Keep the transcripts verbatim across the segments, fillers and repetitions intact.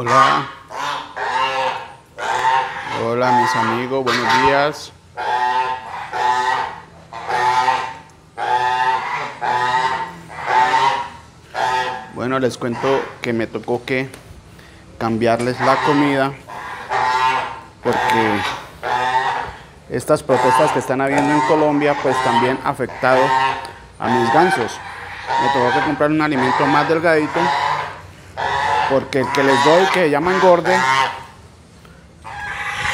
Hola. Hola, mis amigos. Buenos días. Bueno, les cuento que me tocó que cambiarles la comida porque estas protestas que están habiendo en Colombia pues también afectado a mis gansos. Me tocó que comprar un alimento más delgadito porque el que les doy, que se llama engorde,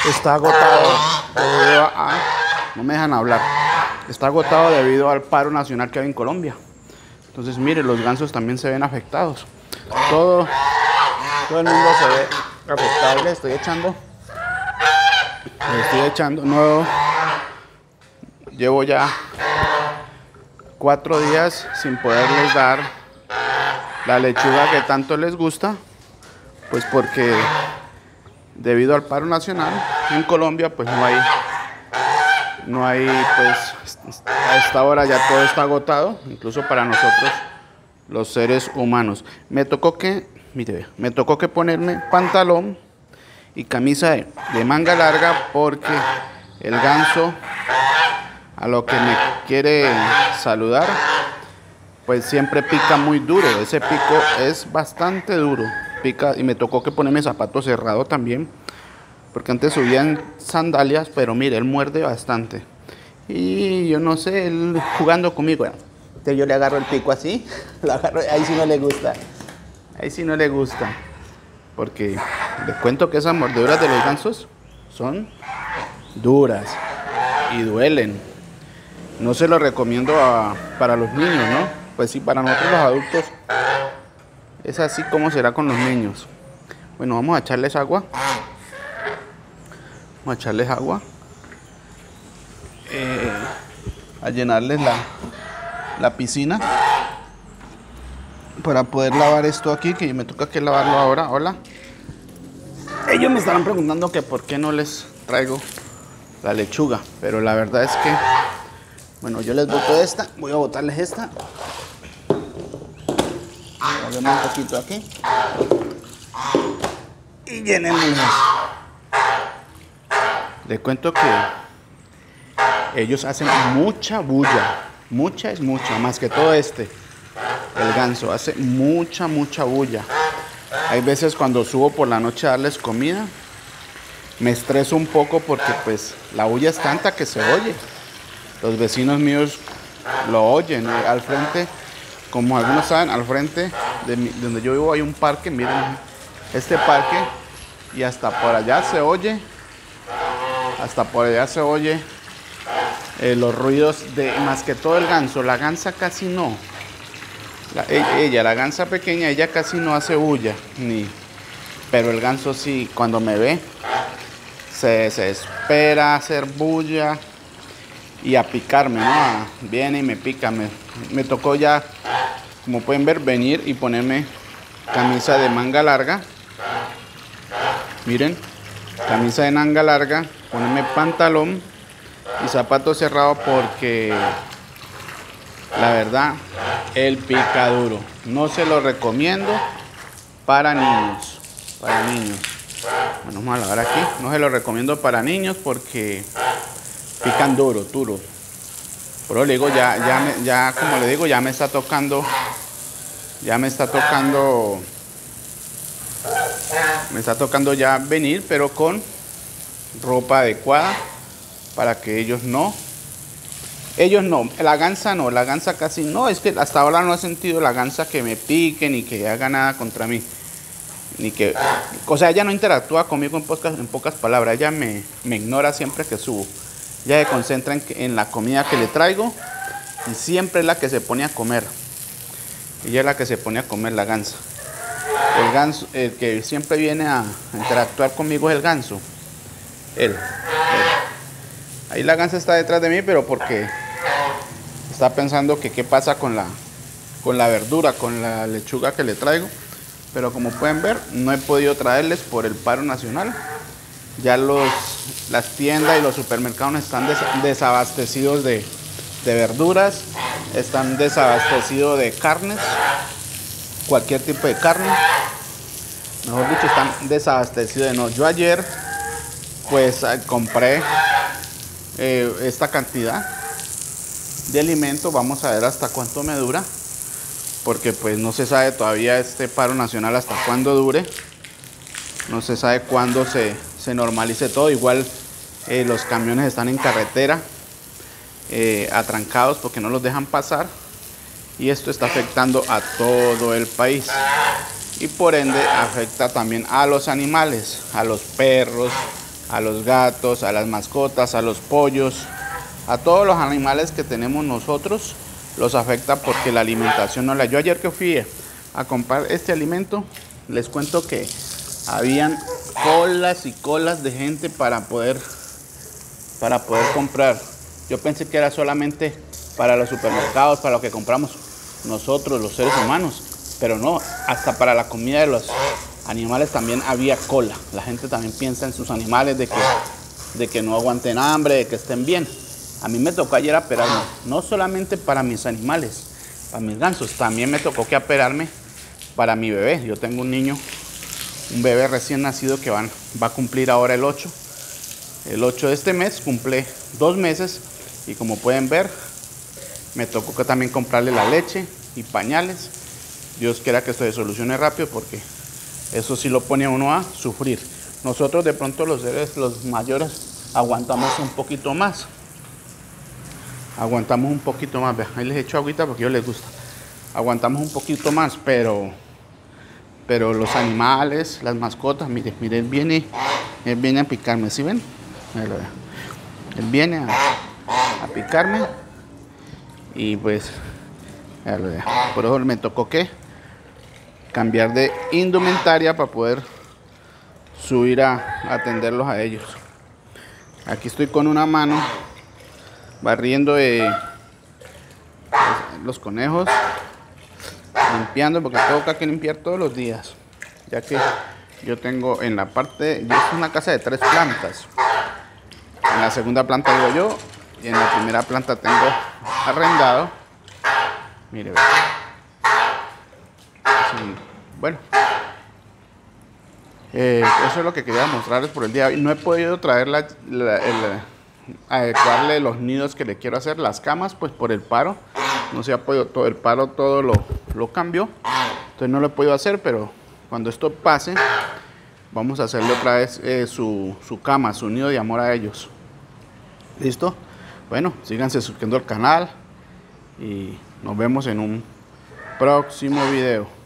está agotado debido a... No me dejan hablar. Está agotado debido al paro nacional que hay en Colombia. Entonces, mire, los gansos también se ven afectados. Todo, todo el mundo se ve afectado. Le estoy echando... Le estoy echando nuevo. Llevo ya cuatro días sin poderles dar la lechuga que tanto les gusta, pues porque debido al paro nacional en Colombia pues no hay, no hay pues a esta hora ya todo está agotado, incluso para nosotros los seres humanos. Me tocó que, mire, me tocó que ponerme pantalón y camisa de, de manga larga porque el ganso a lo que me quiere saludar pues siempre pica muy duro. Ese pico es bastante duro, pica, y me tocó que ponerme zapato cerrado también porque antes subían sandalias, pero mire, él muerde bastante y yo no sé, él jugando conmigo. Entonces yo le agarro el pico así, lo agarro, ahí sí no le gusta, ahí sí no le gusta, porque les cuento que esas mordeduras de los gansos son duras y duelen. No se lo recomiendo a, para los niños, ¿no? Pues sí, para nosotros los adultos es así como será con los niños. Bueno, vamos a echarles agua. Vamos a echarles agua. Eh, a llenarles la, la piscina. Para poder lavar esto aquí, que me toca que lavarlo ahora. Hola. Ellos me estarán preguntando que por qué no les traigo la lechuga. Pero la verdad es que... Bueno, yo les boto esta. Voy a botarles esta. Ponemos un poquito aquí y llenemos. Les cuento que ellos hacen mucha bulla, mucha es mucha, más que todo este, el ganso hace mucha, mucha bulla. Hay veces cuando subo por la noche a darles comida, me estreso un poco porque pues la bulla es tanta que se oye. Los vecinos míos lo oyen, ¿eh? Al frente. Como algunos saben, al frente de, mi, de donde yo vivo hay un parque, miren este parque, y hasta por allá se oye, hasta por allá se oye eh, los ruidos de, más que todo el ganso. La gansa casi no, la, ella, la gansa pequeña, ella casi no hace bulla, ni, pero el ganso sí, cuando me ve, se desespera a hacer bulla y a picarme, ¿no? Viene y me pica, me, me tocó ya... Como pueden ver, venir y ponerme camisa de manga larga. Miren, camisa de manga larga, ponerme pantalón y zapato cerrado porque la verdad, el pica duro. No se lo recomiendo para niños, para niños. Bueno, vamos a lavar aquí. No se lo recomiendo para niños porque pican duro, duro. Pero le digo, ya, ya, me, ya, como le digo, ya me está tocando, ya me está tocando, me está tocando ya venir, pero con ropa adecuada para que ellos no, ellos no, la gansa no, la gansa casi no, es que hasta ahora no he sentido la gansa que me pique ni que haga nada contra mí, ni que, o sea, ella no interactúa conmigo en pocas, en pocas palabras, ella me, me ignora siempre que subo. Ya se concentran en la comida que le traigo y siempre es la que se pone a comer. Ella es la que se pone a comer, la gansa. El ganso, el que siempre viene a interactuar conmigo es el ganso. Él, él. Ahí la gansa está detrás de mí, pero porque está pensando que qué pasa con la, con la verdura, con la lechuga que le traigo. Pero como pueden ver, no he podido traerles por el paro nacional. Ya los, las tiendas y los supermercados están des, desabastecidos de, de verduras, están desabastecidos de carnes, cualquier tipo de carne. mejor dicho, están desabastecidos de no. Yo ayer pues compré eh, esta cantidad de alimento, vamos a ver hasta cuánto me dura, porque pues no se sabe todavía este paro nacional hasta cuándo dure, no se sabe cuándo se, se normalice todo. Igual eh, los camiones están en carretera, eh, atrancados porque no los dejan pasar, y esto está afectando a todo el país y por ende afecta también a los animales, a los perros, a los gatos, a las mascotas, a los pollos, a todos los animales que tenemos nosotros los afecta porque la alimentación no la... Yo ayer que fui a comprar este alimento, les cuento que habían colas y colas de gente para poder, para poder comprar. Yo pensé que era solamente para los supermercados, para lo que compramos nosotros los seres humanos, pero no, hasta para la comida de los animales también había cola. La gente también piensa en sus animales, de que, de que no aguanten hambre, de que estén bien. A mí me tocó ayer aperarme, no solamente para mis animales, para mis gansos, también me tocó que aperarme para mi bebé. Yo tengo un niño, un bebé recién nacido que van, va a cumplir ahora el ocho. El ocho de este mes, cumple dos meses y como pueden ver, me tocó que también comprarle la leche y pañales. Dios quiera que esto se solucione rápido porque eso sí lo pone a uno a sufrir. Nosotros de pronto los seres, los mayores, aguantamos un poquito más. Aguantamos un poquito más, vean, ahí les echo agüita porque a ellos les gusta. Aguantamos un poquito más, pero pero los animales, las mascotas, miren, miren, él viene, él viene a picarme, ¿sí ven? Él viene a, a picarme y pues, por eso me tocó que cambiar de indumentaria para poder subir a, a atenderlos a ellos. Aquí estoy con una mano barriendo eh, los conejos, limpiando, porque tengo que limpiar todos los días, ya que yo tengo en la parte, yo es una casa de tres plantas, en la segunda planta vivo yo y en la primera planta tengo arrendado. Mire, bueno, eh, eso es lo que quería mostrarles por el día de hoy. No he podido traer la, la, el, adecuarle los nidos que le quiero hacer, las camas, pues por el paro no se ha podido, todo el paro todo lo, lo cambió, entonces no lo he podido hacer, pero cuando esto pase vamos a hacerle otra vez eh, su, su cama, su nido de amor a ellos. ¿Listo? Bueno, síganse suscribiendo al canal y nos vemos en un próximo video.